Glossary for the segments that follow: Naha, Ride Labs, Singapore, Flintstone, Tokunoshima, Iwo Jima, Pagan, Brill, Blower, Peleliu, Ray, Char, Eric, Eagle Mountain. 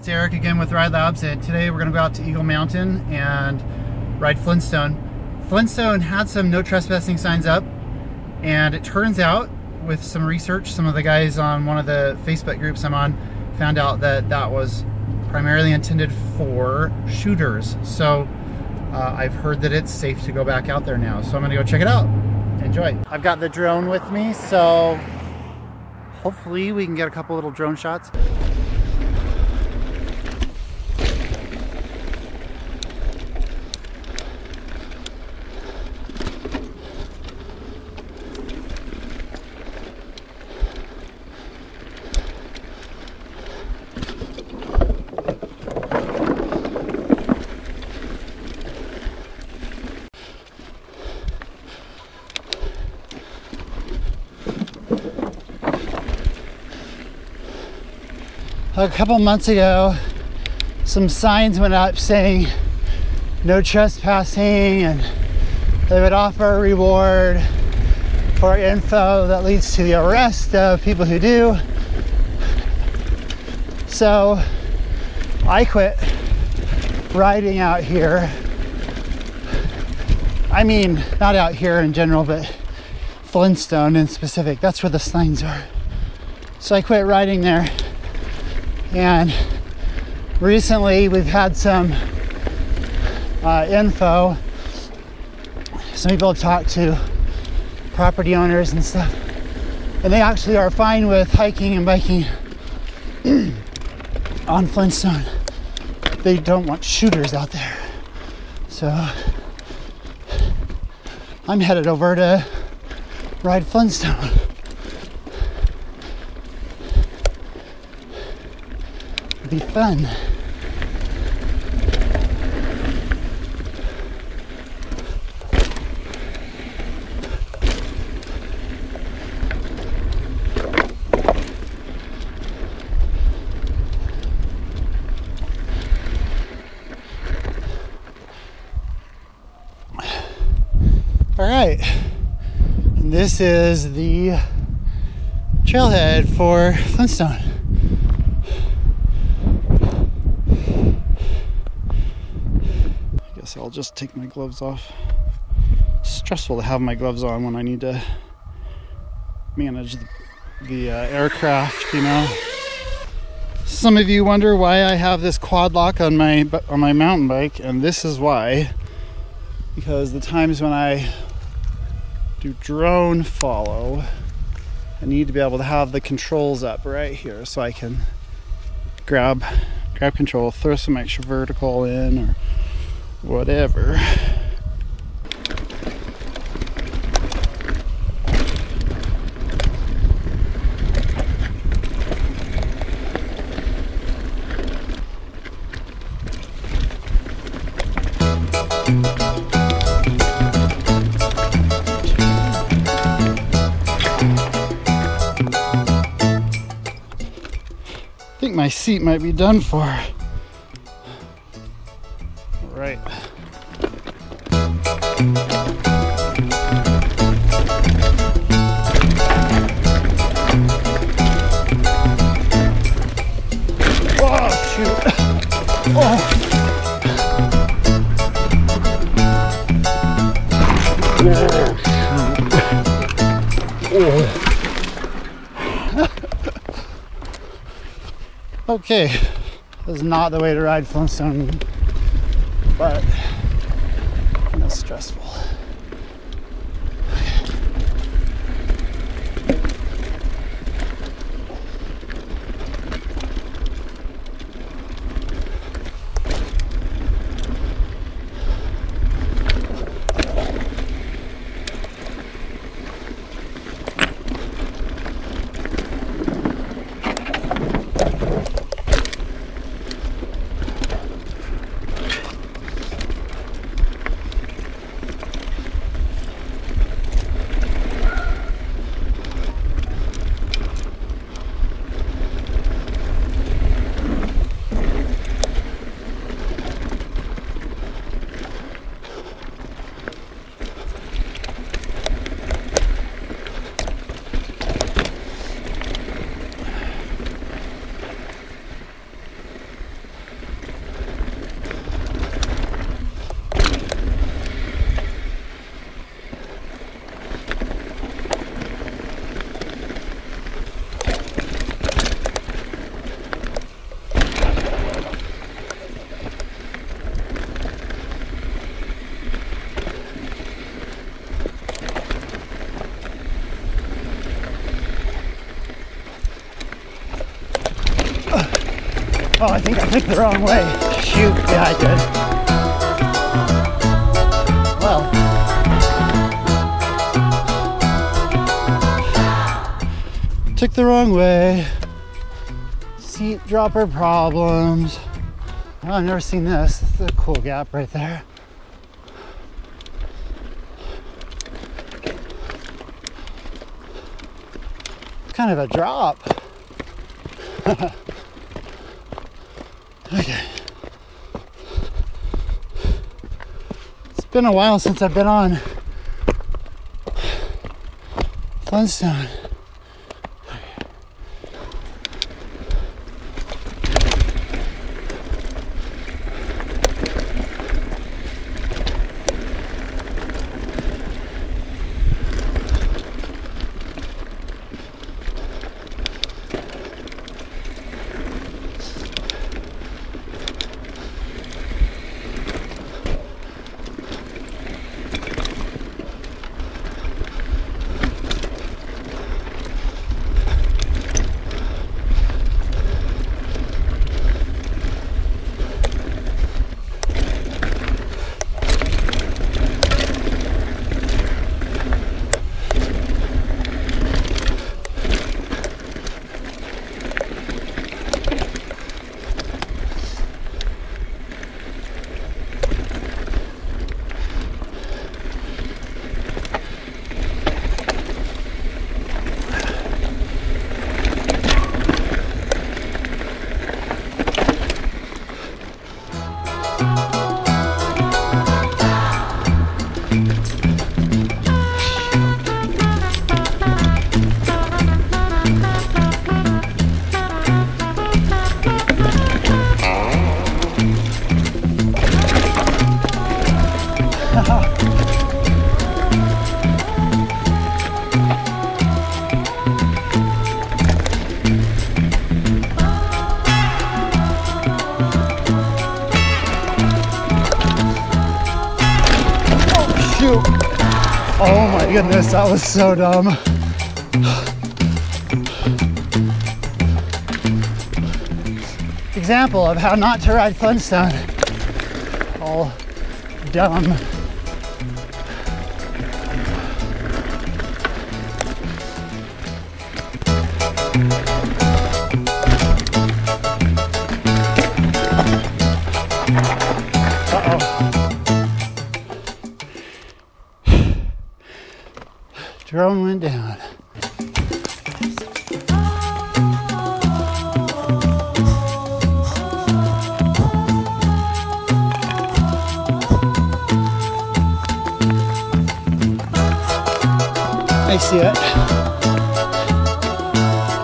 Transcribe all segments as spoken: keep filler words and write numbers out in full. it's Eric again with Ride Labs, and today we're going to go out to Eagle Mountain and ride Flintstone. Flintstone had some no trespassing signs up, and it turns out with some research, some of the guys on one of the Facebook groups I'm on found out that that was primarily intended for shooters. So uh, I've heard that it's safe to go back out there now, so I'm going to go check it out. Enjoy. I've got the drone with me, so hopefully we can get a couple little drone shots. A couple months ago, some signs went up saying no trespassing, and they would offer a reward for info that leads to the arrest of people who do. So I quit riding out here. I mean, not out here in general, but Flintstone in specific. That's where the signs are. So I quit riding there. And recently we've had some uh, info. Some people have talked to property owners and stuff, and they actually are fine with hiking and biking on Flintstone. They don't want shooters out there. So I'm headed over to ride Flintstone. Be fun. All right, and this is the trailhead for Flintstone. So I'll just take my gloves off. It's stressful to have my gloves on when I need to manage the, the uh, aircraft, you know. Some of you wonder why I have this quad lock on my on my mountain bike, and this is why. Because the times when I do drone follow, I need to be able to have the controls up right here so I can grab grab control, throw some extra vertical in, or whatever. I think my seat might be done for. Right. Oh, shoot. Oh. Okay, this is not the way to ride Flintstone. But you know, stressful. Okay. Oh, I think I picked the wrong way. Shoot, yeah, I did. Well, took the wrong way. Seat dropper problems. Oh, I've never seen this. This is a cool gap right there. It's kind of a drop. Okay. It's been a while since I've been on Flintstone. Oh my goodness, that was so dumb. Example of how not to ride Flintstone. All dumb. Drone went down. I see it.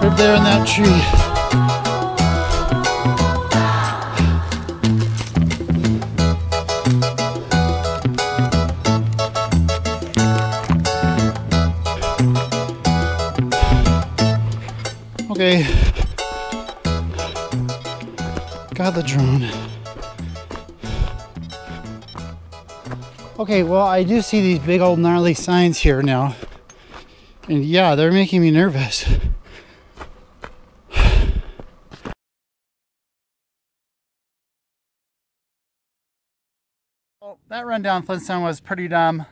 Right there in that tree. Okay, got the drone. Okay, well, I do see these big old gnarly signs here now. And yeah, they're making me nervous. Well, that run down Flintstone was pretty dumb.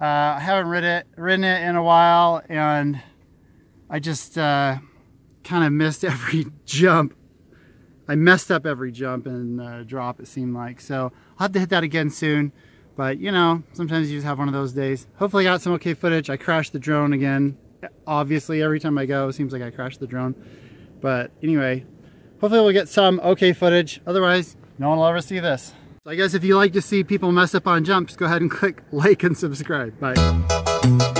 Uh, I haven't rid it, ridden it in a while, and I just... Uh, kind of missed every jump. I messed up every jump and uh, drop, it seemed like. So I'll have to hit that again soon, but you know, sometimes you just have one of those days. Hopefully I got some okay footage. I crashed the drone again. Obviously every time I go, it seems like I crashed the drone. But anyway, hopefully we'll get some okay footage. Otherwise, no one will ever see this. So I guess if you like to see people mess up on jumps, go ahead and click like and subscribe. Bye.